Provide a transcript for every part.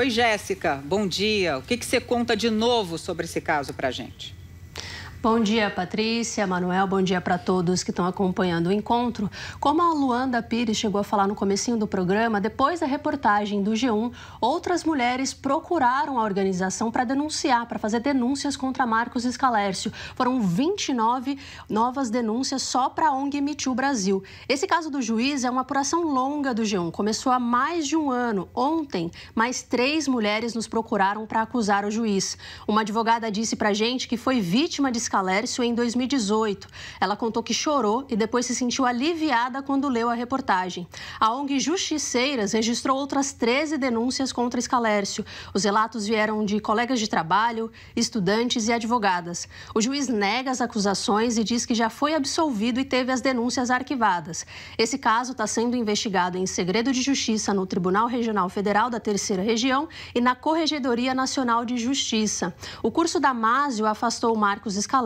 Oi, Jéssica, bom dia. O que que você conta de novo sobre esse caso pra gente? Bom dia, Patrícia, Manuel, bom dia para todos que estão acompanhando o encontro. Como a Luanda Pires chegou a falar no comecinho do programa, depois da reportagem do G1, outras mulheres procuraram a organização para denunciar, para fazer denúncias contra Marcos Scalercio. Foram 29 novas denúncias só para a ONG Me Too Brasil. Esse caso do juiz é uma apuração longa do G1, começou há mais de um ano. Ontem, mais 3 mulheres nos procuraram para acusar o juiz. Uma advogada disse para a gente que foi vítima de Scalercio em 2018. Ela contou que chorou e depois se sentiu aliviada quando leu a reportagem. A ONG Justiceiras registrou outras 13 denúncias contra Scalercio. Os relatos vieram de colegas de trabalho, estudantes e advogadas. O juiz nega as acusações e diz que já foi absolvido e teve as denúncias arquivadas. Esse caso está sendo investigado em segredo de justiça no Tribunal Regional Federal da Terceira Região e na Corregedoria Nacional de Justiça. O curso Damásio afastou Marcos Scalercio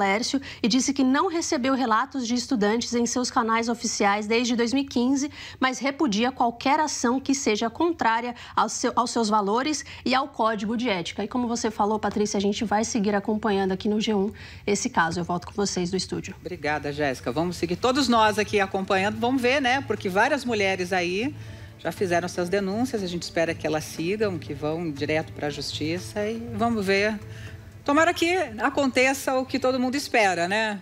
e disse que não recebeu relatos de estudantes em seus canais oficiais desde 2015, mas repudia qualquer ação que seja contrária aos seus valores e ao Código de Ética. E como você falou, Patrícia, a gente vai seguir acompanhando aqui no G1 esse caso. Eu volto com vocês do estúdio. Obrigada, Jéssica. Vamos seguir todos nós aqui acompanhando. Vamos ver, né? Porque várias mulheres aí já fizeram suas denúncias. A gente espera que elas sigam, que vão direto para a justiça e vamos ver. Tomara que aconteça o que todo mundo espera, né?